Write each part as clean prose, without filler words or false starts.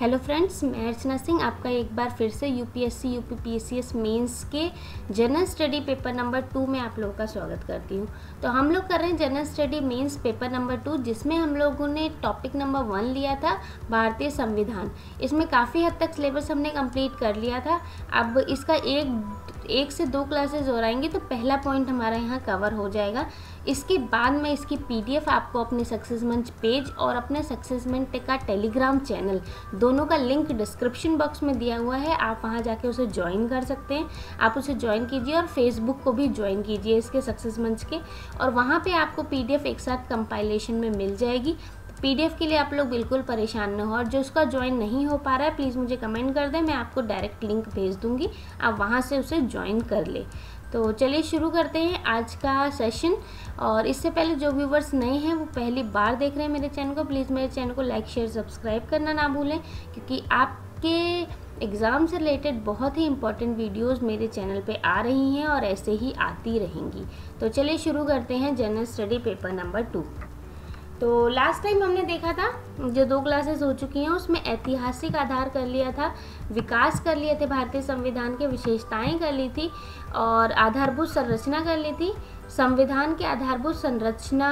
Hello friends, मैं अर्चना सिंह आपका एक बार फिर से यूपीएससी यूपीपीएससी मेंस के जनरल स्टडी पेपर नंबर 2 में आप लोगों का स्वागत करती हूँ। तो हम लोग कर रहे हैं general study mains paper number 2, जिसमें हम लोगों ने टॉपिक नंबर 1 लिया था भारतीय संविधान। इसमें काफ़ी हद तक सिलेबस हमने कंप्लीट कर लिया था। अब इसका एक से दो क्लासेज हो रहेंगी, तो पहला पॉइंट हमारा यहाँ कवर हो जाएगा। इसके बाद मैं इसकी पीडीएफ आपको अपने सक्सेस मंच पेज और अपने सक्सेस मंच का टेलीग्राम चैनल, दोनों का लिंक डिस्क्रिप्शन बॉक्स में दिया हुआ है, आप वहां जाके उसे ज्वाइन कर सकते हैं। आप उसे ज्वाइन कीजिए और फेसबुक को भी ज्वाइन कीजिए इसके सक्सेस मंच के, और वहां पे आपको पीडीएफ एक साथ कंपाइलेशन में मिल जाएगी। पीडीएफ के लिए आप लोग बिल्कुल परेशान न हो, और जो उसका ज्वाइन नहीं हो पा रहा है प्लीज़ मुझे कमेंट कर दें, मैं आपको डायरेक्ट लिंक भेज दूँगी, आप वहाँ से उसे ज्वाइन कर लें। तो चलिए शुरू करते हैं आज का सेशन। और इससे पहले जो व्यूवर्स नए हैं, वो पहली बार देख रहे हैं मेरे चैनल को, प्लीज़ मेरे चैनल को लाइक शेयर सब्सक्राइब करना ना भूलें, क्योंकि आपके एग्ज़ाम से रिलेटेड बहुत ही इंपॉर्टेंट वीडियोस मेरे चैनल पे आ रही हैं और ऐसे ही आती रहेंगी। तो चलिए शुरू करते हैं जनरल स्टडी पेपर नंबर 2। तो लास्ट टाइम हमने देखा था, जो दो क्लासेस हो चुकी हैं उसमें ऐतिहासिक आधार कर लिया था, विकास कर लिए थे भारतीय संविधान के, विशेषताएं कर ली थी और आधारभूत संरचना कर ली थी, संविधान के आधारभूत संरचना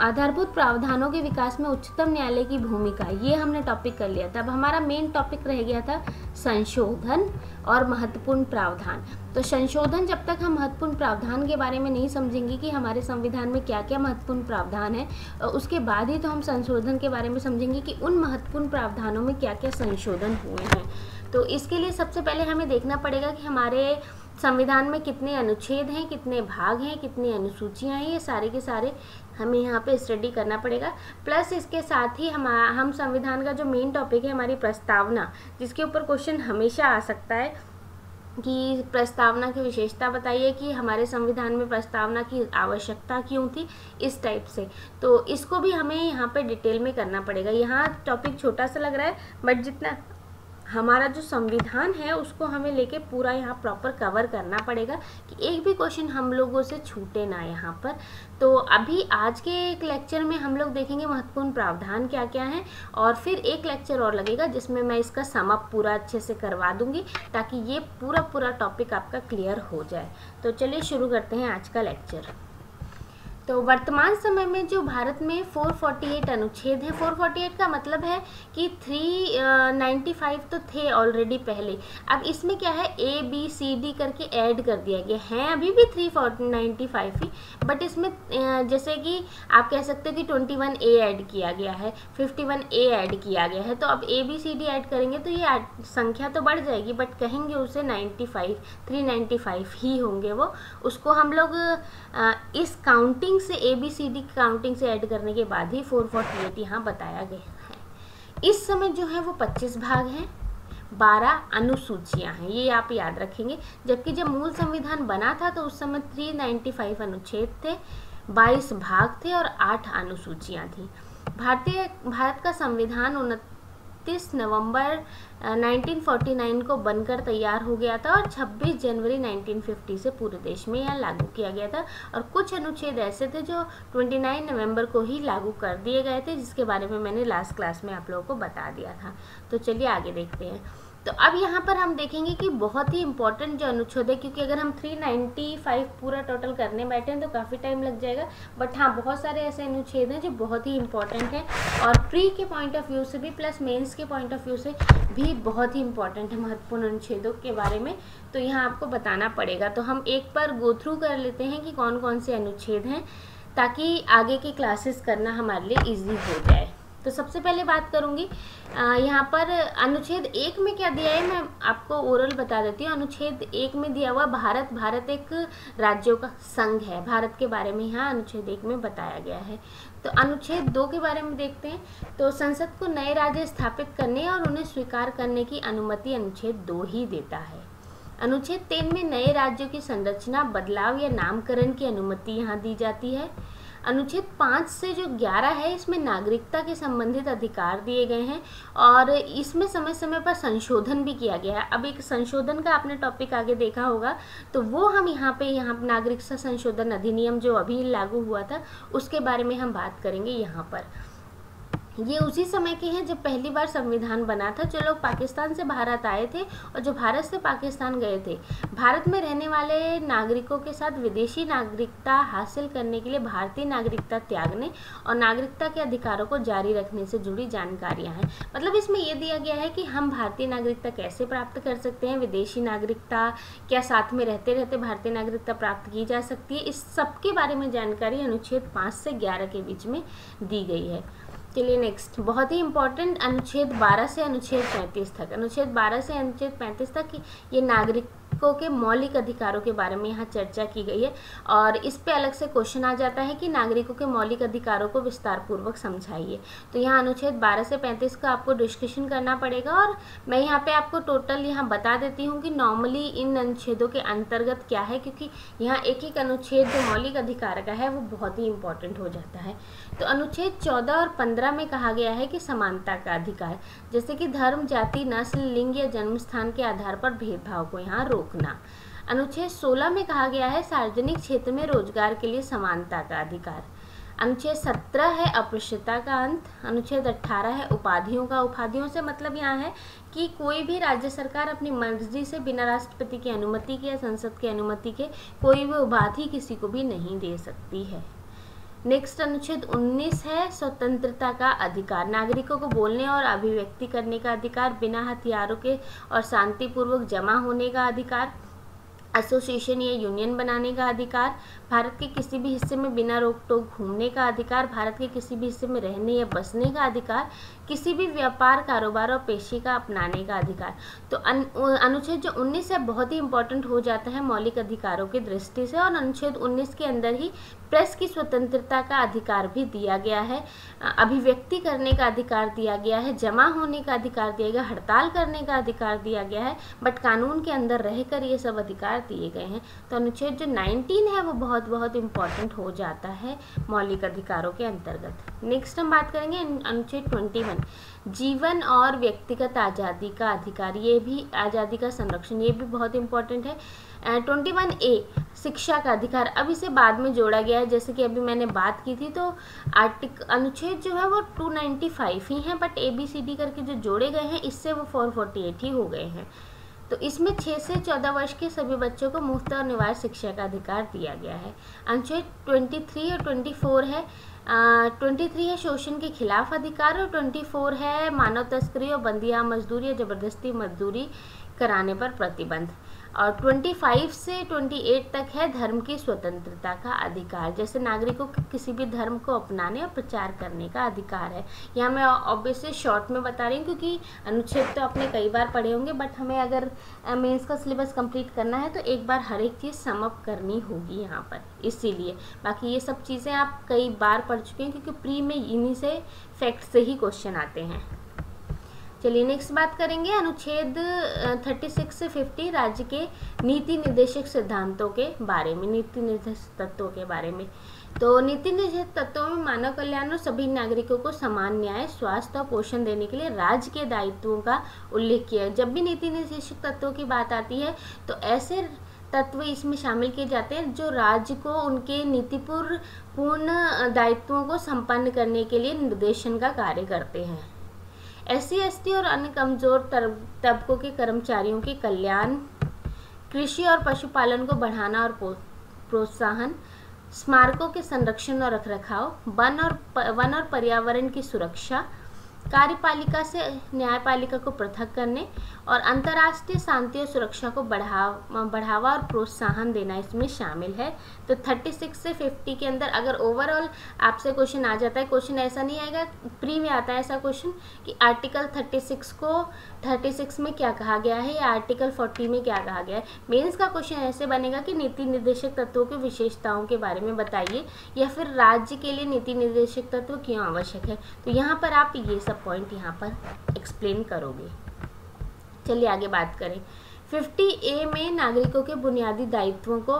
आधारभूत प्रावधानों के विकास में उच्चतम न्यायालय की भूमिका, ये हमने टॉपिक कर लिया था। अब हमारा मेन टॉपिक रह गया था संशोधन और महत्वपूर्ण प्रावधान। तो संशोधन, जब तक हम महत्वपूर्ण प्रावधान के बारे में नहीं समझेंगे कि हमारे संविधान में क्या क्या महत्वपूर्ण प्रावधान है, उसके बाद ही तो हम संशोधन के बारे में समझेंगे कि उन महत्वपूर्ण प्रावधानों में क्या क्या संशोधन हुए हैं। तो इसके लिए सबसे पहले हमें देखना पड़ेगा कि हमारे संविधान में कितने अनुच्छेद हैं, कितने भाग हैं, कितनी अनुसूचियां हैं, ये सारे के सारे हमें यहाँ पे स्टडी करना पड़ेगा। प्लस इसके साथ ही हम संविधान का जो मेन टॉपिक है, हमारी प्रस्तावना, जिसके ऊपर क्वेश्चन हमेशा आ सकता है कि प्रस्तावना की विशेषता बताइए, कि हमारे संविधान में प्रस्तावना की आवश्यकता क्यों थी, इस टाइप से। तो इसको भी हमें यहाँ पे डिटेल में करना पड़ेगा। यहाँ टॉपिक छोटा सा लग रहा है, बट जितना हमारा जो संविधान है उसको हमें लेके पूरा यहाँ प्रॉपर कवर करना पड़ेगा कि एक भी क्वेश्चन हम लोगों से छूटे ना यहाँ पर। तो अभी आज के एक लेक्चर में हम लोग देखेंगे महत्वपूर्ण प्रावधान क्या क्या हैं, और फिर एक लेक्चर और लगेगा जिसमें मैं इसका समअप पूरा अच्छे से करवा दूंगी, ताकि ये पूरा टॉपिक आपका क्लियर हो जाए। तो चलिए शुरू करते हैं आज का लेक्चर। तो वर्तमान समय में जो भारत में 448 अनुच्छेद हैं, 448 का मतलब है कि 395 तो थे ऑलरेडी पहले, अब इसमें क्या है ABCD करके ऐड कर दिया गया है। अभी भी 395 ही, बट इसमें जैसे कि आप कह सकते हो कि 21A ऐड किया गया है, 51A ऐड किया गया है। तो अब ABCD ऐड करेंगे तो ये संख्या तो बढ़ जाएगी, बट कहेंगे उसे 395 ही होंगे वो। उसको हम लोग इस काउंटिंग से ABCD काउंटिंग से ऐड करने के बाद ही 448 यहाँ बताया गया है। इस समय जो है वो 25 भाग हैं, 12 अनुसूचियां हैं, ये आप याद रखेंगे। जबकि जब मूल संविधान बना था तो उस समय 395 अनुच्छेद थे, 22 भाग थे और 8 अनुसूचियां थीं। भारत का संविधान 29 नवंबर 1949 को बनकर तैयार हो गया था और 26 जनवरी 1950 से पूरे देश में यह लागू किया गया था, और कुछ अनुच्छेद ऐसे थे जो 29 नवंबर को ही लागू कर दिए गए थे, जिसके बारे में मैंने लास्ट क्लास में आप लोगों को बता दिया था। तो चलिए आगे देखते हैं। तो अब यहाँ पर हम देखेंगे कि बहुत ही इंपॉर्टेंट जो अनुच्छेद है, क्योंकि अगर हम 395 पूरा टोटल करने बैठे हैं तो काफ़ी टाइम लग जाएगा, बट हाँ बहुत सारे ऐसे अनुच्छेद हैं जो बहुत ही इंपॉर्टेंट हैं, और प्री के पॉइंट ऑफ व्यू से भी प्लस मेंस के पॉइंट ऑफ व्यू से भी बहुत ही इंपॉर्टेंट है महत्वपूर्ण अनुच्छेदों के बारे में। तो यहाँ आपको बताना पड़ेगा। तो हम एक बार गो थ्रू कर लेते हैं कि कौन कौन से अनुच्छेद हैं, ताकि आगे की क्लासेस करना हमारे लिए ईजी हो जाए। तो सबसे पहले बात करूंगी यहाँ पर अनुच्छेद 1 में क्या दिया है, मैं आपको ओरल बता देती हूँ। अनुच्छेद 1 में दिया हुआ भारत एक राज्यों का संघ है, भारत के बारे में यहाँ अनुच्छेद 1 में बताया गया है। तो अनुच्छेद 2 के बारे में देखते हैं। तो संसद को नए राज्य स्थापित करने और उन्हें स्वीकार करने की अनुमति अनुच्छेद 2 ही देता है। अनुच्छेद 3 में नए राज्यों की संरचना, बदलाव या नामकरण की अनुमति यहाँ दी जाती है। अनुच्छेद 5 से जो 11 है, इसमें नागरिकता के संबंधित अधिकार दिए गए हैं, और इसमें समय समय पर संशोधन भी किया गया है। अब एक संशोधन का आपने टॉपिक आगे देखा होगा, तो वो हम यहाँ पे नागरिकता संशोधन अधिनियम जो अभी लागू हुआ था उसके बारे में हम बात करेंगे यहाँ पर। ये उसी समय के हैं जब पहली बार संविधान बना था। जो लोग पाकिस्तान से भारत आए थे और जो भारत से पाकिस्तान गए थे, भारत में रहने वाले नागरिकों के साथ विदेशी नागरिकता हासिल करने के लिए भारतीय नागरिकता त्यागने और नागरिकता के अधिकारों को जारी रखने से जुड़ी जानकारियां हैं। मतलब इसमें यह दिया गया है कि हम भारतीय नागरिकता कैसे प्राप्त कर सकते हैं, विदेशी नागरिकता क्या साथ में रहते रहते भारतीय नागरिकता प्राप्त की जा सकती है, इस सब के बारे में जानकारी अनुच्छेद 5 से 11 के बीच में दी गई है। चलिए नेक्स्ट, बहुत ही इंपॉर्टेंट अनुच्छेद 12 से अनुच्छेद 35 तक। अनुच्छेद 12 से अनुच्छेद 35 तक ये नागरिकों के मौलिक अधिकारों के बारे में यहाँ चर्चा की गई है और इस पे अलग से क्वेश्चन आ जाता है कि नागरिकों के मौलिक अधिकारों को विस्तार पूर्वक समझाइए। तो यहाँ अनुच्छेद 12 से 35 का आपको डिस्कशन करना पड़ेगा और मैं यहाँ पे आपको टोटल यहाँ बता देती हूँ कि नॉर्मली इन अनुच्छेदों के अंतर्गत क्या है, क्योंकि यहाँ एक एक अनुच्छेद जो मौलिक अधिकार का है वो बहुत ही इंपॉर्टेंट हो जाता है। तो अनुच्छेद 14 और 15 में कहा गया है कि समानता का अधिकार, जैसे कि धर्म, जाति, नस्ल, लिंग या जन्म स्थान के आधार पर भेदभाव को यहाँ रोकना। अनुच्छेद 16 में कहा गया है सार्वजनिक क्षेत्र में रोजगार के लिए समानता का अधिकार। अनुच्छेद 17 है अस्पृश्यता का अंत। अनुच्छेद 18 है उपाधियों का। उपाधियों से मतलब यहाँ है कि कोई भी राज्य सरकार अपनी मर्जी से बिना राष्ट्रपति की अनुमति के या संसद की अनुमति के कोई भी उपाधि किसी को भी नहीं दे सकती है। नेक्स्ट अनुच्छेद 19 है स्वतंत्रता का अधिकार। नागरिकों को बोलने और अभिव्यक्ति करने का अधिकार, बिना हथियारों के और शांतिपूर्वक जमा होने का अधिकार, एसोसिएशन या यूनियन बनाने का अधिकार, भारत के किसी भी हिस्से में बिना रोक टोक घूमने का अधिकार, भारत के किसी भी हिस्से में रहने या बसने का अधिकार, किसी भी व्यापार, कारोबार और पेशे का अपनाने का अधिकार। तो अनुच्छेद जो 19 है बहुत ही इंपॉर्टेंट हो जाता है मौलिक अधिकारों की दृष्टि से। और अनुच्छेद 19 के अंदर ही प्रेस की स्वतंत्रता का अधिकार भी दिया गया है, अभिव्यक्ति करने का अधिकार दिया गया है, जमा होने का अधिकार दिया गया, हड़ताल करने का अधिकार दिया गया है, बट कानून के अंदर रहकर ये सब अधिकार दिए गए हैं। तो अनुच्छेद जो 19 है वो बहुत बहुत इंपॉर्टेंट हो जाता है मौलिक अधिकारों के अंतर्गत। नेक्स्ट हम बात करेंगे अनुच्छेद 21, जीवन और व्यक्तिगत आज़ादी का अधिकार। ये भी आज़ादी का संरक्षण, ये भी बहुत इंपॉर्टेंट है। 21A शिक्षा का अधिकार, अब इसे बाद में जोड़ा गया है, जैसे कि अभी मैंने बात की थी तो अनुच्छेद जो है वो 295 ही हैं, बट ABCD करके जो जोड़े गए हैं इससे वो 448 ही हो गए हैं। तो इसमें 6 से 14 वर्ष के सभी बच्चों को मुफ्त और निवार्य शिक्षा का अधिकार दिया गया है। अनुच्छेद 23 और 24 है। 23 है शोषण के खिलाफ अधिकार और 24 है मानव तस्करी और बंदियां मजदूरी या ज़बरदस्ती मजदूरी कराने पर प्रतिबंध। और 25 से 28 तक है धर्म की स्वतंत्रता का अधिकार, जैसे नागरिकों को किसी भी धर्म को अपनाने और प्रचार करने का अधिकार है। यहाँ मैं ऑब्वियसली शॉर्ट में बता रही हूँ क्योंकि अनुच्छेद तो आपने कई बार पढ़े होंगे, बट हमें अगर मेंस का सिलेबस कंप्लीट करना है तो एक बार हर एक चीज़ सम अप करनी होगी यहाँ पर, इसीलिए। बाकी ये सब चीज़ें आप कई बार पढ़ चुके हैं क्योंकि प्री में इन्हीं से फैक्ट से ही क्वेश्चन आते हैं। चलिए नेक्स्ट बात करेंगे अनुच्छेद 36 से 50 राज्य के नीति निर्देशक सिद्धांतों के बारे में, नीति निर्देशक तत्वों के बारे में। तो नीति निर्देशक तत्वों में मानव कल्याण और सभी नागरिकों को समान न्याय, स्वास्थ्य और पोषण देने के लिए राज्य के दायित्वों का उल्लेख किया है। जब भी नीति निर्देशक तत्वों की बात आती है तो ऐसे तत्व इसमें शामिल किए जाते हैं जो राज्य को उनके नीतिपूर्ण दायित्वों को संपन्न करने के लिए निर्देशन का कार्य करते हैं। SC/ST और अन्य कमजोर तबकों के कर्मचारियों के कल्याण, कृषि और पशुपालन को बढ़ाना और प्रोत्साहन, स्मारकों के संरक्षण और रखरखाव, वन और पर्यावरण की सुरक्षा, कार्यपालिका से न्यायपालिका को पृथक करने और अंतर्राष्ट्रीय शांति और सुरक्षा को बढ़ावा और प्रोत्साहन देना इसमें शामिल है। तो 36 से 50 के अंदर अगर ओवरऑल आपसे क्वेश्चन आ जाता है, क्वेश्चन ऐसा नहीं आएगा, प्री में आता है ऐसा क्वेश्चन कि आर्टिकल 36 को 36 में क्या कहा गया है या आर्टिकल 40 में क्या कहा गया है। मेंस का क्वेश्चन ऐसे बनेगा कि नीति निर्देशक तत्वों की विशेषताओं के बारे में बताइए या फिर राज्य के लिए नीति निर्देशक तत्व क्यों आवश्यक है। तो यहाँ पर आप ये पॉइंट यहाँ पर एक्सप्लेन करोगे। चलिए आगे बात करें। 50A में नागरिकों के बुनियादी दायित्वों को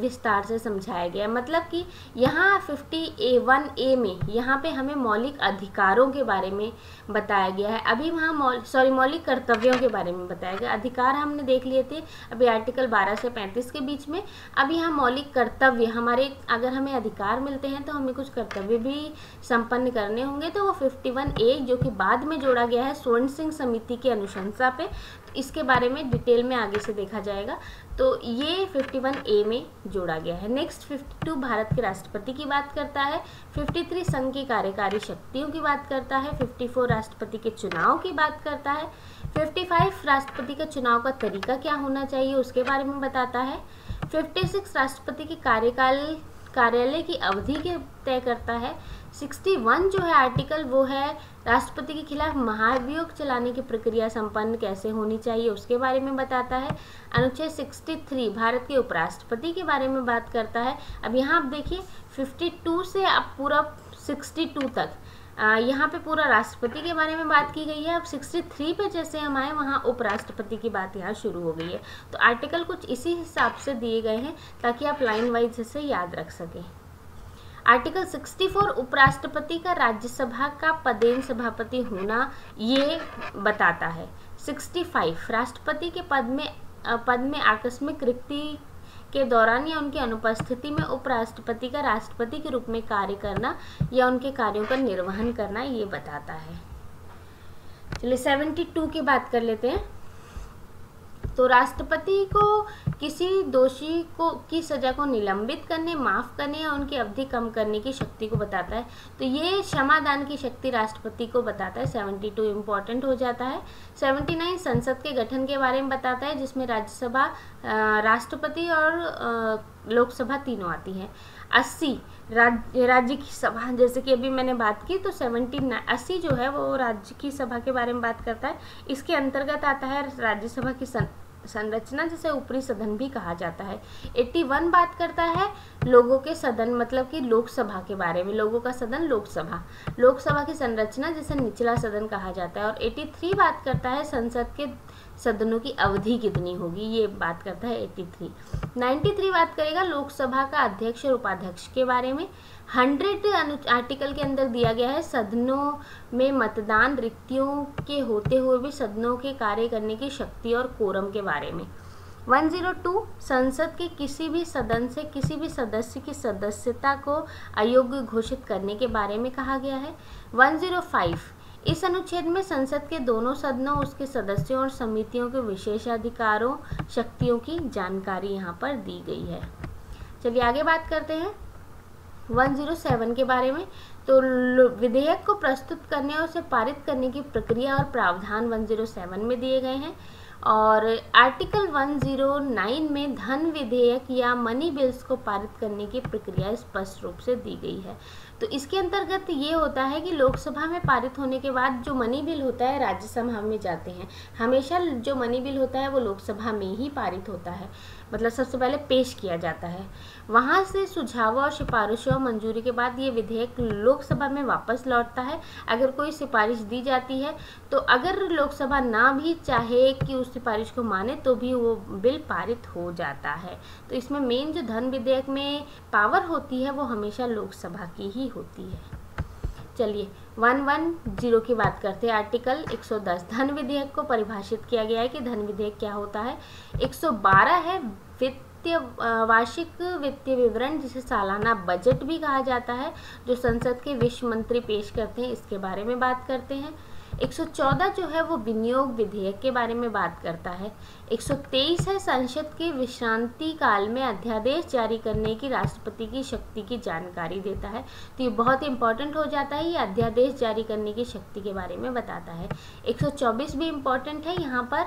विस्तार से समझाया गया। मतलब कि यहाँ 50A 1A में यहाँ पे हमें मौलिक अधिकारों के बारे में बताया गया है। अभी वहाँ मौलिक कर्तव्यों के बारे में बताया गया। अधिकार हमने देख लिए थे अभी आर्टिकल 12 से 35 के बीच में। अब यहाँ मौलिक कर्तव्य, हमारे अगर हमें अधिकार मिलते हैं तो हमें कुछ कर्तव्य भी संपन्न करने होंगे, तो वो 51A जो कि बाद में जोड़ा गया है स्वर्ण सिंह समिति की अनुशंसा पे, इसके बारे में डिटेल में आगे से देखा जाएगा। तो ये 51A में जोड़ा गया है। नेक्स्ट 52 भारत के राष्ट्रपति की बात करता है, 53 संघ की कार्यकारी शक्तियों की बात करता है, 54 राष्ट्रपति के चुनाव की बात करता है, 55 राष्ट्रपति के चुनाव का तरीका क्या होना चाहिए उसके बारे में बताता है, 56 राष्ट्रपति के कार्यालय की अवधि के तय करता है, 61 जो है आर्टिकल वो है राष्ट्रपति के खिलाफ महाभियोग चलाने की प्रक्रिया संपन्न कैसे होनी चाहिए उसके बारे में बताता है, अनुच्छेद 63 भारत के उपराष्ट्रपति के बारे में बात करता है। अब यहाँ आप देखिए 52 से अब पूरा 62 तक यहाँ पे पूरा राष्ट्रपति के बारे में बात की गई है। अब 63 पे जैसे हम आए वहाँ उपराष्ट्रपति की बात यहाँ शुरू हो गई है। तो आर्टिकल कुछ इसी हिसाब से दिए गए हैं ताकि आप लाइन वाइज इसे याद रख सकें। आर्टिकल 64 उपराष्ट्रपति का राज्यसभा का पदेन सभापति होना ये बताता है। 65 राष्ट्रपति के पद में आकस्मिक रिक्ति के दौरान या उनकी अनुपस्थिति में उपराष्ट्रपति का राष्ट्रपति के रूप में कार्य करना या उनके कार्यों का निर्वहन करना ये बताता है। चलिए 72 की बात कर लेते हैं। तो राष्ट्रपति को किसी दोषी को की सजा को निलंबित करने, माफ़ करने या उनकी अवधि कम करने की शक्ति को बताता है। तो ये क्षमादान की शक्ति राष्ट्रपति को बताता है। 72 इम्पॉर्टेंट हो जाता है। 79 संसद के गठन के बारे में बताता है, जिसमें राज्यसभा, राष्ट्रपति और लोकसभा तीनों आती हैं। 80 राज्य की सभा, जैसे कि अभी मैंने बात की, तो 80 जो है वो राज्य की सभा के बारे में बात करता है। इसके अंतर्गत आता है राज्यसभा की संरचना, जिसे ऊपरी सदन भी कहा जाता है। 81 बात करता है लोगों के सदन, मतलब कि लोकसभा के बारे में, लोगों का सदन लोकसभा की संरचना, जिसे निचला सदन कहा जाता है। और 83 बात करता है संसद के सदनों की अवधि कितनी होगी, ये बात करता है 83। 93 बात करेगा लोकसभा का अध्यक्ष और उपाध्यक्ष के बारे में। 100 आर्टिकल के अंदर दिया गया है सदनों में मतदान रिक्तियों के होते हुए भी सदनों के कार्य करने की शक्ति और कोरम के बारे में। 102 संसद के किसी भी सदन से किसी भी सदस्य की सदस्यता को अयोग्य घोषित करने के बारे में कहा गया है। 105 इस अनुच्छेद में संसद के दोनों सदनों, उसके सदस्यों और समितियों के विशेषाधिकारों, शक्तियों की जानकारी यहाँ पर दी गई है। चलिए आगे बात करते हैं 107 के बारे में। तो विधेयक को प्रस्तुत करने और उसे पारित करने की प्रक्रिया और प्रावधान 107 में दिए गए हैं। और आर्टिकल 109 में धन विधेयक या मनी बिल्स को पारित करने की प्रक्रिया स्पष्ट रूप से दी गई है। तो इसके अंतर्गत ये होता है कि लोकसभा में पारित होने के बाद जो मनी बिल होता है राज्यसभा में जाते हैं। हमेशा जो मनी बिल होता है वो लोकसभा में ही पारित होता है, मतलब सबसे पहले पेश किया जाता है। वहाँ से सुझावों और सिफारिशों और मंजूरी के बाद ये विधेयक लोकसभा में वापस लौटता है। अगर कोई सिफारिश दी जाती है तो अगर लोकसभा ना भी चाहे कि उस सिफारिश को माने तो भी वो बिल पारित हो जाता है। तो इसमें मेन जो धन विधेयक में पावर होती है वो हमेशा लोकसभा की ही होती है। चलिए 110 की बात करते हैं। आर्टिकल 110 धन विधेयक को परिभाषित किया गया है कि धन विधेयक क्या होता है। 112 है वार्षिक वित्तीय विवरण, जिसे सालाना बजट भी कहा जाता है, जो संसद के वित्त मंत्री पेश करते हैं, इसके बारे में बात करते हैं। 114 जो है वो विनियोग विधेयक के बारे में बात करता है। 123 है संसद के विश्रांति काल में अध्यादेश जारी करने की राष्ट्रपति की शक्ति की जानकारी देता है। तो ये बहुत इंपॉर्टेंट हो जाता है, ये अध्यादेश जारी करने की शक्ति के बारे में बताता है। 124 भी इम्पॉर्टेंट है, यहाँ पर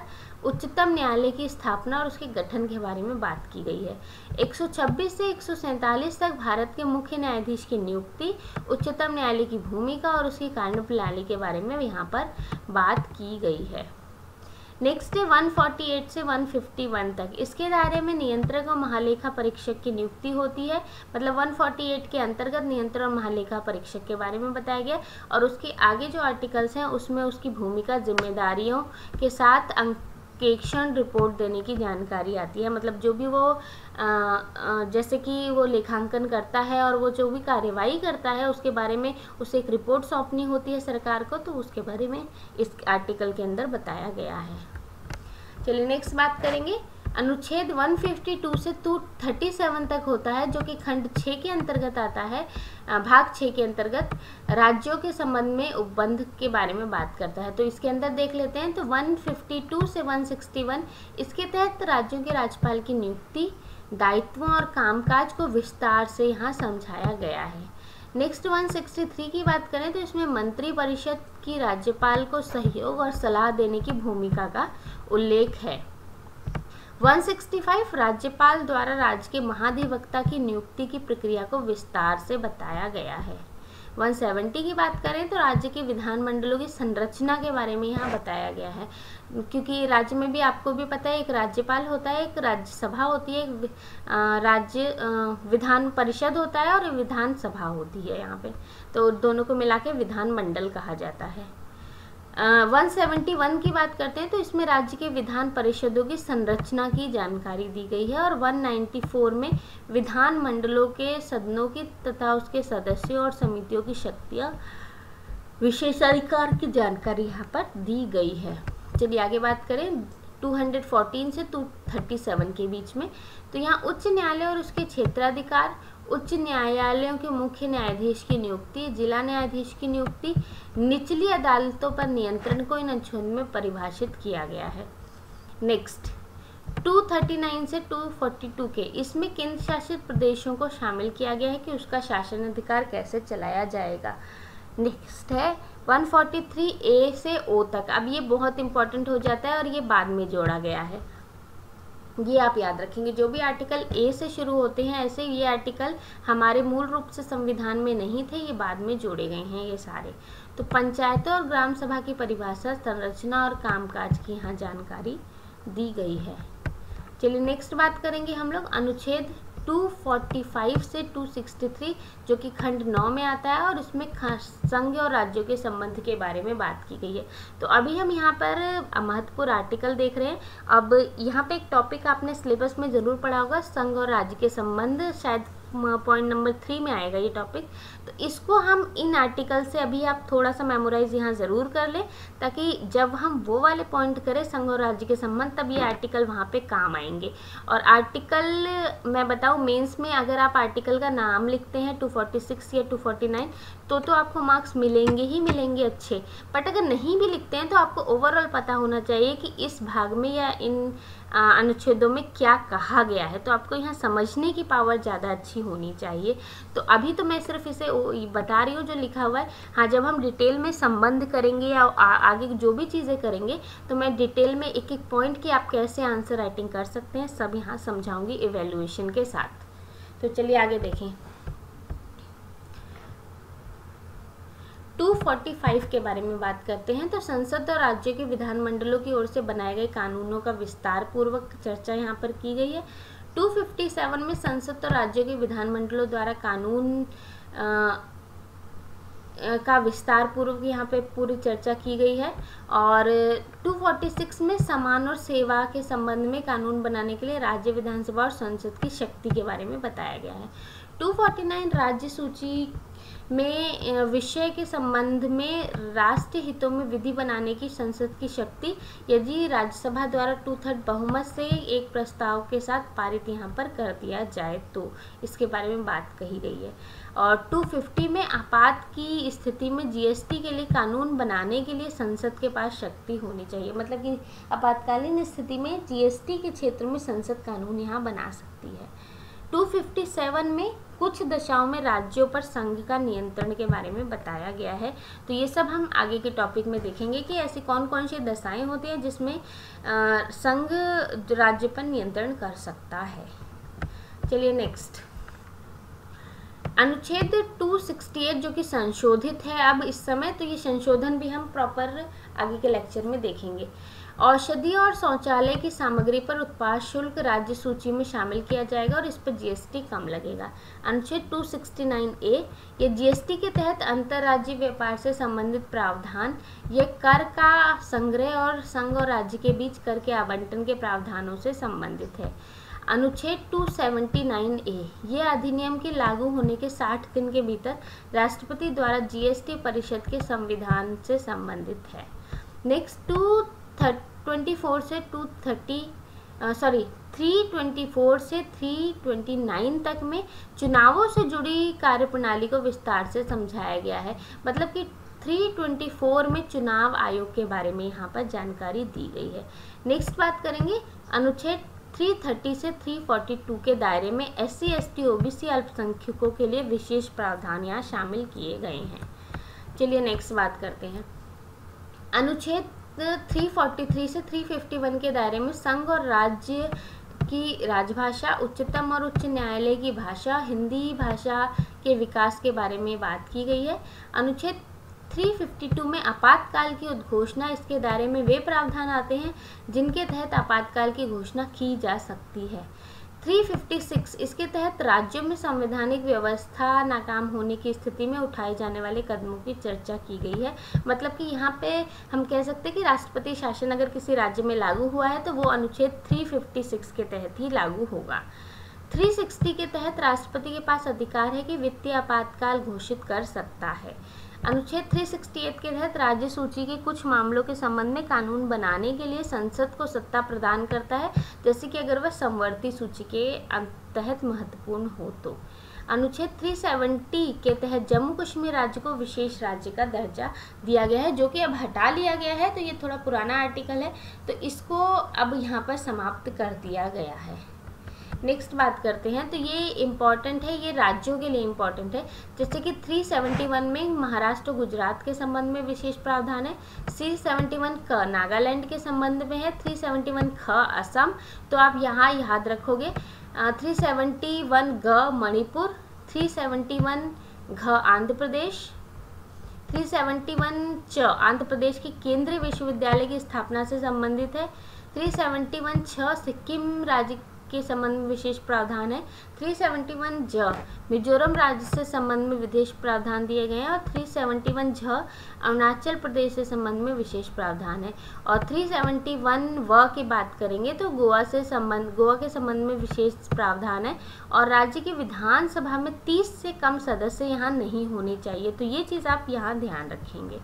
उच्चतम न्यायालय की स्थापना और उसके गठन के बारे में बात की गई है। 126 से 147 तक भारत के मुख्य न्यायाधीश की नियुक्ति, उच्चतम न्यायालय की भूमिका और उसकी कार्य प्रणाली के बारे में यहाँ पर बात की गई है। नेक्स्ट है 148 से 151 तक, इसके दायरे में नियंत्रक और महालेखा परीक्षक की नियुक्ति होती है। मतलब 148 के अंतर्गत नियंत्रक और महालेखा परीक्षक के बारे में बताया गया, और उसके आगे जो आर्टिकल्स हैं उसमें उसकी भूमिका, जिम्मेदारियों के साथ केक्षण रिपोर्ट देने की जानकारी आती है। मतलब जो भी वो जैसे कि वो लेखांकन करता है और वो जो भी कार्यवाही करता है उसके बारे में उसे एक रिपोर्ट सौंपनी होती है सरकार को, तो उसके बारे में इस आर्टिकल के अंदर बताया गया है। चलिए नेक्स्ट बात करेंगे। अनुच्छेद 152 से 237 तक होता है, जो कि खंड 6 के अंतर्गत आता है, भाग 6 के अंतर्गत राज्यों के संबंध में उपबंध के बारे में बात करता है। तो इसके अंदर देख लेते हैं। तो 152 से 161 इसके तहत राज्यों के राज्यपाल की नियुक्ति, दायित्वों और कामकाज को विस्तार से यहाँ समझाया गया है। नेक्स्ट 163 की बात करें तो इसमें मंत्रिपरिषद की राज्यपाल को सहयोग और सलाह देने की भूमिका का उल्लेख है। 165 राज्यपाल द्वारा राज्य के महाधिवक्ता की नियुक्ति की प्रक्रिया को विस्तार से बताया गया है। 170 की बात करें तो राज्य के विधानमंडलों की संरचना के बारे में यहाँ बताया गया है, क्योंकि राज्य में भी आपको भी पता है एक राज्यपाल होता है, एक राज्यसभा होती है, एक राज्य विधान परिषद होता है और विधानसभा होती है यहाँ पे, तो दोनों को मिला के विधानमंडल कहा जाता है। 171 की बात करते हैं तो इसमें राज्य के विधान परिषदों की संरचना की जानकारी दी गई है और 194 में विधान मंडलों के सदनों की तथा उसके सदस्यों और समितियों की शक्तियाँ, विशेषाधिकार की जानकारी यहाँ पर दी गई है। चलिए आगे बात करें 214 से 237 के बीच में। तो यहाँ उच्च न्यायालय और उसके क्षेत्राधिकार, उच्च न्यायालयों के मुख्य न्यायाधीश की नियुक्ति, जिला न्यायाधीश की नियुक्ति, निचली अदालतों पर नियंत्रण को इन अनुच्छेद में परिभाषित किया गया है। नेक्स्ट 239 से 242 के, इसमें केंद्र शासित प्रदेशों को शामिल किया गया है कि उसका शासन अधिकार कैसे चलाया जाएगा। नेक्स्ट है 143 ए से ओ तक। अब ये बहुत इंपॉर्टेंट हो जाता है और ये बाद में जोड़ा गया है, ये आप याद रखेंगे। जो भी आर्टिकल ए से शुरू होते हैं ऐसे ये आर्टिकल हमारे मूल रूप से संविधान में नहीं थे, ये बाद में जोड़े गए हैं ये सारे। तो पंचायतों और ग्राम सभा की परिभाषा, संरचना और कामकाज की यहाँ जानकारी दी गई है। चलिए नेक्स्ट बात करेंगे हम लोग अनुच्छेद 245 से 263, जो कि खंड 9 में आता है और इसमें संघ और राज्यों के संबंध के बारे में बात की गई है। तो अभी हम यहाँ पर महत्वपूर्ण आर्टिकल देख रहे हैं। अब यहाँ पे एक टॉपिक आपने सिलेबस में ज़रूर पढ़ा होगा, संघ और राज्य के संबंध, शायद पॉइंट नंबर 3 में आएगा ये टॉपिक। तो इसको हम इन आर्टिकल से अभी आप थोड़ा सा मेमोराइज यहाँ ज़रूर कर लें, ताकि जब हम वो वाले पॉइंट करें संघ और राज्य के संबंध, तब ये आर्टिकल वहाँ पे काम आएंगे। और आर्टिकल मैं बताऊँ, मेंस में अगर आप आर्टिकल का नाम लिखते हैं 246 या 249 तो आपको मार्क्स मिलेंगे ही मिलेंगे अच्छे, बट अगर नहीं भी लिखते हैं तो आपको ओवरऑल पता होना चाहिए कि इस भाग में या इन अनुच्छेदों में क्या कहा गया है। तो आपको यहाँ समझने की पावर ज़्यादा अच्छी होनी चाहिए। तो अभी तो मैं सिर्फ इसे बता रही हूँ जो लिखा हुआ है। हाँ, जब हम डिटेल में संबंध करेंगे या आगे जो भी चीज़ें करेंगे तो मैं डिटेल में एक एक पॉइंट की आप कैसे आंसर राइटिंग कर सकते हैं सब यहाँ समझाऊंगी इवेल्युएशन के साथ। तो चलिए आगे देखें 245 के बारे में बात करते हैं। तो संसद और राज्यों के विधानमंडलों की ओर से बनाए गए कानूनों का विस्तार पूर्वक चर्चा यहाँ पर की गई है। 257 में संसद और राज्यों के विधानमंडलों द्वारा कानून का विस्तार पूर्वक यहाँ पे पूरी चर्चा की गई है। और 246 में सामान और सेवा के संबंध में कानून बनाने के लिए राज्य विधानसभा और संसद की शक्ति के बारे में बताया गया है। 249 राज्य सूची में विषय के संबंध में राष्ट्रीय हितों में विधि बनाने की संसद की शक्ति, यदि राज्यसभा द्वारा 2/3 बहुमत से एक प्रस्ताव के साथ पारित यहाँ पर कर दिया जाए तो, इसके बारे में बात कही गई है। और 250 में आपात की स्थिति में जीएसटी के लिए कानून बनाने के लिए संसद के पास शक्ति होनी चाहिए, मतलब कि आपातकालीन स्थिति में जीएसटी के क्षेत्र में संसद कानून यहाँ बना सकती है। 257 में कुछ दशाओं में राज्यों पर संघ का नियंत्रण के बारे में बताया गया है। तो ये सब हम आगे के टॉपिक में देखेंगे कि ऐसी कौन कौन सी दशाएं होती हैं जिसमें संघ राज्य पर नियंत्रण कर सकता है। चलिए नेक्स्ट अनुच्छेद 268 जो कि संशोधित है अब इस समय, तो ये संशोधन भी हम प्रॉपर आगे के लेक्चर में देखेंगे। औषधि और शौचालय की सामग्री पर उत्पाद शुल्क राज्य सूची में शामिल किया जाएगा और इस पर जीएसटी कम लगेगा। अनुच्छेद 269A, ये जीएसटी के तहत अंतर्राज्यीय व्यापार से संबंधित प्रावधान, ये कर का संग्रह और संघ और राज्य के बीच कर के आवंटन के प्रावधानों से संबंधित है। अनुच्छेद 279A, ये अधिनियम के लागू होने के 60 दिन के भीतर राष्ट्रपति द्वारा जीएसटी परिषद के संविधान से संबंधित है। नेक्स्ट 324 से 329 तक में चुनावों से जुड़ी कार्यप्रणाली को विस्तार से समझाया गया है। मतलब कि 324 में चुनाव आयोग के बारे में यहाँ पर जानकारी दी गई है। नेक्स्ट बात करेंगे अनुच्छेद 330 से 342 के दायरे में SC, ST, OBC अल्पसंख्यकों के लिए विशेष प्रावधान यहाँ शामिल किए गए हैं। चलिए नेक्स्ट बात करते हैं। अनुच्छेद 343 से 351 के दायरे में संघ और राज्य की राजभाषा, उच्चतम और उच्च न्यायालय की भाषा, हिंदी भाषा के विकास के बारे में बात की गई है। अनुच्छेद 352 में आपातकाल की उद्घोषणा, इसके दायरे में वे प्रावधान आते हैं जिनके तहत आपातकाल की घोषणा की जा सकती है। 356, इसके तहत राज्यों में संवैधानिक व्यवस्था नाकाम होने की स्थिति में उठाए जाने वाले कदमों की चर्चा की गई है। मतलब कि यहाँ पे हम कह सकते हैं कि राष्ट्रपति शासन अगर किसी राज्य में लागू हुआ है तो वो अनुच्छेद 356 के तहत ही लागू होगा। 360 के तहत राष्ट्रपति के पास अधिकार है कि वित्तीय आपातकाल घोषित कर सकता है। अनुच्छेद 368 के तहत राज्य सूची के कुछ मामलों के संबंध में कानून बनाने के लिए संसद को सत्ता प्रदान करता है, जैसे कि अगर वह समवर्ती सूची के तहत महत्वपूर्ण हो तो। अनुच्छेद 370 के तहत जम्मू कश्मीर राज्य को विशेष राज्य का दर्जा दिया गया है, जो कि अब हटा लिया गया है। तो ये थोड़ा पुराना आर्टिकल है, तो इसको अब यहाँ पर समाप्त कर दिया गया है। नेक्स्ट बात करते हैं, तो ये इम्पॉर्टेंट है, ये राज्यों के लिए इम्पॉर्टेंट है। जैसे कि 371 में महाराष्ट्र गुजरात के संबंध में विशेष प्रावधान है। 371 क नागालैंड के संबंध में है। 371 ख असम, तो आप यहाँ याद रखोगे। 371 ग मणिपुर, 371 घ आंध्र प्रदेश, 371 च आंध्र प्रदेश के केंद्रीय विश्वविद्यालय की स्थापना से संबंधित है। 371 छ सिक्किम राज्य के संबंध में विशेष प्रावधान है। 371 ज मिजोरम राज्य से संबंध में विशेष प्रावधान दिए गए हैं। और 371 झ अरुणाचल प्रदेश से संबंध में विशेष प्रावधान है। और 371 व की बात करेंगे तो गोवा के संबंध में विशेष प्रावधान है। और राज्य की विधानसभा में 30 से कम सदस्य यहाँ नहीं होने चाहिए, तो ये चीज़ आप यहाँ ध्यान रखेंगे।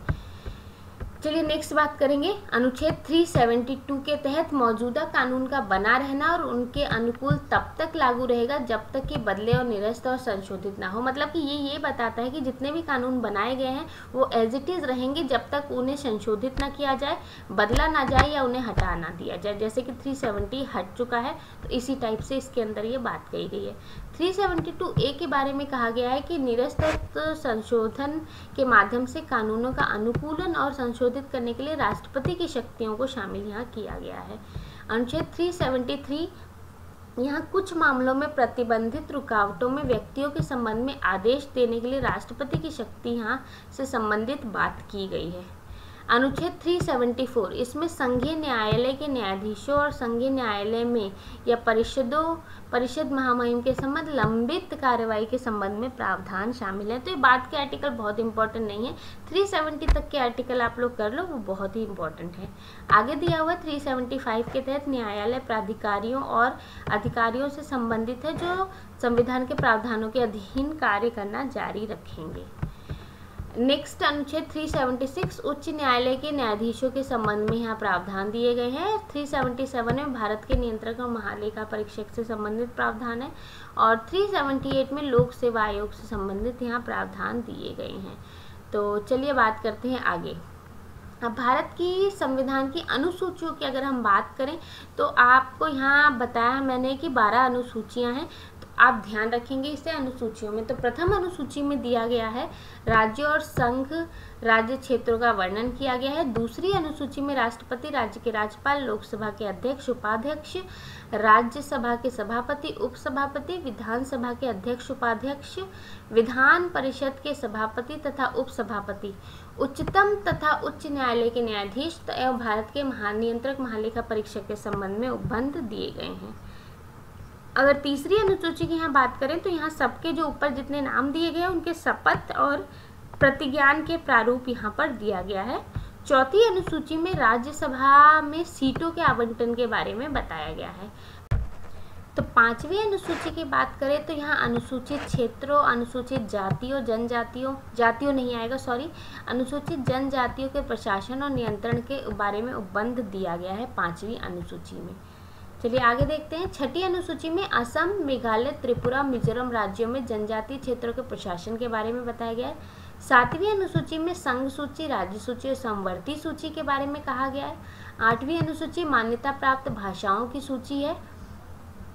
चलिए नेक्स्ट बात करेंगे। अनुच्छेद 372 के तहत मौजूदा कानून का बना रहना और उनके अनुकूल तब तक लागू रहेगा जब तक कि बदले और निरस्त और संशोधित ना हो। मतलब कि ये बताता है कि जितने भी कानून बनाए गए हैं वो एज इट इज़ रहेंगे जब तक उन्हें संशोधित ना किया जाए, बदला ना जाए या उन्हें हटा ना दिया जाए। जैसे कि 370 हट चुका है, तो इसी टाइप से इसके अंदर ये बात कही गई है। 372A के बारे में कहा गया है कि निरस्त और संशोधन के माध्यम से कानूनों का अनुकूलन और संशोधित करने के लिए राष्ट्रपति की शक्तियों को शामिल यहाँ किया गया है। अनुच्छेद 373, यहाँ कुछ मामलों में प्रतिबंधित रुकावटों में व्यक्तियों के संबंध में आदेश देने के लिए राष्ट्रपति की शक्ति यहाँ से संबंधित बात की गई है। अनुच्छेद 374, इसमें संघीय न्यायालय के न्यायाधीशों और संघीय न्यायालय में या परिषद महामहिम के संबंध लंबित कार्रवाई के संबंध में प्रावधान शामिल है। तो ये बाद के आर्टिकल बहुत इंपॉर्टेंट नहीं है। 370 तक के आर्टिकल आप लोग कर लो, वो बहुत ही इंपॉर्टेंट है। आगे दिया हुआ 375 के तहत न्यायालय प्राधिकारियों और अधिकारियों से संबंधित है जो संविधान के प्रावधानों के अधीन कार्य करना जारी रखेंगे। नेक्स्ट अनुच्छेद 376, उच्च न्यायालय के न्यायाधीशों के संबंध में यहाँ प्रावधान दिए गए हैं। 377 में भारत के नियंत्रक और महालेखा परीक्षक से संबंधित प्रावधान है। और 378 में लोक सेवा आयोग से संबंधित यहाँ प्रावधान दिए गए हैं। तो चलिए बात करते हैं आगे। अब भारत की संविधान की अनुसूचियों की अगर हम बात करें तो आपको यहाँ बताया मैंने कि 12 अनुसूचियाँ हैं। आप ध्यान रखेंगे इसे अनुसूचियों में। तो प्रथम अनुसूची में दिया गया है राज्यों और संघ राज्य क्षेत्रों का वर्णन किया गया है। दूसरी अनुसूची में राष्ट्रपति, राज्य के राज्यपाल, लोकसभा के अध्यक्ष, उपाध्यक्ष, राज्यसभा के सभापति, उपसभापति, विधानसभा के अध्यक्ष, उपाध्यक्ष, विधान परिषद के सभापति तथा उपसभापति, उच्चतम तथा उच्च न्यायालय के न्यायाधीश एवं भारत के महानियंत्रक महालेखा परीक्षक के संबंध में उपबंध दिए गए हैं। अगर तीसरी अनुसूची की यहाँ बात करें तो यहाँ सबके जो ऊपर जितने नाम दिए गए उनके शपथ और प्रतिज्ञान के प्रारूप यहाँ पर दिया गया है। चौथी अनुसूची में राज्यसभा में सीटों के आवंटन के बारे में बताया गया है। तो पांचवी अनुसूची की बात करें तो यहाँ अनुसूचित क्षेत्रों, अनुसूचित जातियों, जनजातियों, जातियों नहीं आएगा सॉरी, अनुसूचित जनजातियों के प्रशासन और नियंत्रण के बारे में उपबंध दिया गया है पांचवी अनुसूची में। चलिए आगे देखते हैं। छठी अनुसूची में असम, मेघालय, त्रिपुरा, मिजोरम राज्यों में जनजातीय क्षेत्रों के प्रशासन के बारे में बताया गया है। सातवीं अनुसूची में संघ सूची, राज्य सूची और समवर्ती सूची के बारे में कहा गया है। आठवीं अनुसूची मान्यता प्राप्त भाषाओं की सूची है।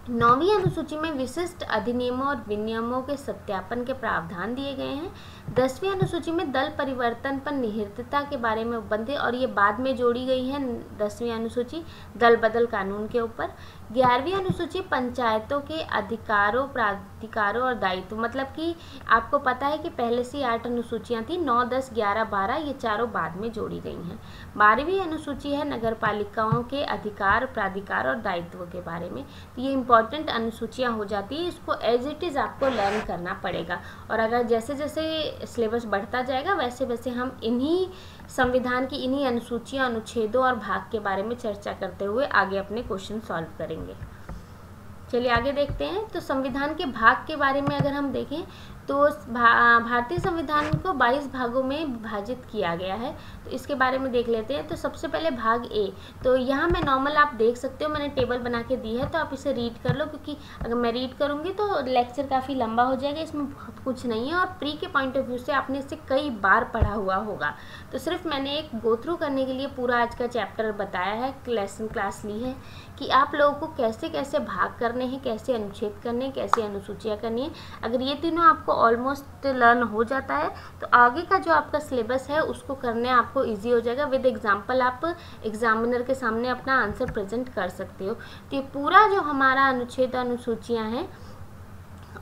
नौवीं अनुसूची में विशिष्ट अधिनियमों और विनियमों के सत्यापन के प्रावधान दिए गए हैं। दसवीं अनुसूची में दल परिवर्तन पर निहितता के बारे में उपबंध है और ये बाद में जोड़ी गई है दसवीं अनुसूची दल बदल कानून के ऊपर। ग्यारहवीं अनुसूची पंचायतों के अधिकारों, प्राधिकारों और दायित्व, मतलब कि आपको पता है कि पहले से 8 अनुसूचियाँ थी, 9, 10, 11, 12 ये चारों बाद में जोड़ी गई हैं। 12वीं अनुसूची है नगर पालिकाओं के अधिकार, प्राधिकार और दायित्व के बारे में। तो ये इंपॉर्टेंट अनुसूचियाँ हो जाती है, इसको एज इट इज़ आपको लर्न करना पड़ेगा और अगर जैसे जैसे सिलेबस बढ़ता जाएगा वैसे वैसे हम इन्हीं संविधान की इन्हीं अनुसूचियाँ, अनुच्छेदों और भाग के बारे में चर्चा करते हुए आगे अपने क्वेश्चन सॉल्व करेंगे। चलिए आगे देखते हैं। तो संविधान के भाग के बारे में अगर हम देखें तो भारतीय संविधान को 22 भागों में विभाजित किया गया है। तो इसके बारे में देख लेते हैं। तो सबसे पहले भाग ए, तो यहाँ मैं नॉर्मल आप देख सकते हो, मैंने टेबल बना के दी है तो आप इसे रीड कर लो क्योंकि अगर मैं रीड करूँगी तो लेक्चर काफ़ी लंबा हो जाएगा। इसमें बहुत कुछ नहीं है और प्री के पॉइंट ऑफ व्यू से आपने इसे कई बार पढ़ा हुआ होगा। तो सिर्फ मैंने एक गो थ्रू करने के लिए पूरा आज का चैप्टर बताया है, लेसन क्लास ली है कि आप लोगों को कैसे कैसे भाग करने हैं, कैसे अनुच्छेद करने हैं, कैसे अनुसूचियाँ करनी है। अगर ये तीनों आपको ऑलमोस्ट लर्न हो जाता है तो आगे का जो आपका सिलेबस है उसको करने आपको इजी हो जाएगा। विद एग्जांपल आप एग्जामिनर के सामने अपना आंसर प्रेजेंट कर सकते हो। तो ये पूरा जो हमारा अनुच्छेद अनुसूचियां हैं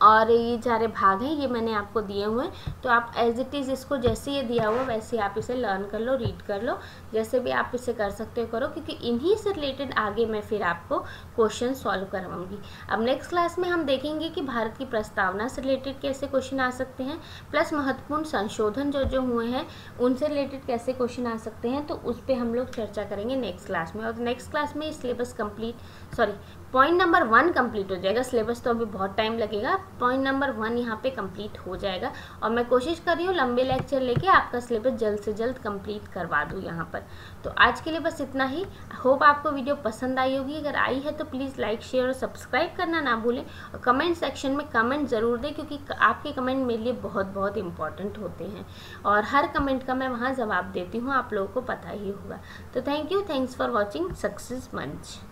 और ये सारे भाग हैं ये मैंने आपको दिए हुए हैं। तो आप एज इट इज़ इसको जैसे ये दिया हुआ वैसे आप इसे लर्न कर लो, रीड कर लो, जैसे भी आप इसे कर सकते हो करो क्योंकि इन्हीं से रिलेटेड आगे मैं फिर आपको क्वेश्चन सॉल्व करवाऊंगी। अब नेक्स्ट क्लास में हम देखेंगे कि भारत की प्रस्तावना से रिलेटेड कैसे क्वेश्चन आ सकते हैं, प्लस महत्वपूर्ण संशोधन जो हुए हैं उनसे रिलेटेड कैसे क्वेश्चन आ सकते हैं, तो उस पर हम लोग चर्चा करेंगे नेक्स्ट क्लास में। और नेक्स्ट क्लास में syllabus complete sorry point number 1 complete हो जाएगा। सिलेबस तो अभी बहुत टाइम लगेगा, पॉइंट नंबर 1 यहाँ पे कंप्लीट हो जाएगा और मैं कोशिश कर रही हूँ लंबे लेक्चर लेके आपका सिलेबस जल्द से जल्द कंप्लीट करवा दूँ यहाँ पर। तो आज के लिए बस इतना ही। होप आपको वीडियो पसंद आई होगी। अगर आई है तो प्लीज़ लाइक, शेयर और सब्सक्राइब करना ना भूलें और कमेंट सेक्शन में कमेंट ज़रूर दें क्योंकि आपके कमेंट मेरे लिए बहुत इंपॉर्टेंट होते हैं और हर कमेंट का मैं वहाँ जवाब देती हूँ, आप लोगों को पता ही होगा। तो thank you, thanks for watching success मंच।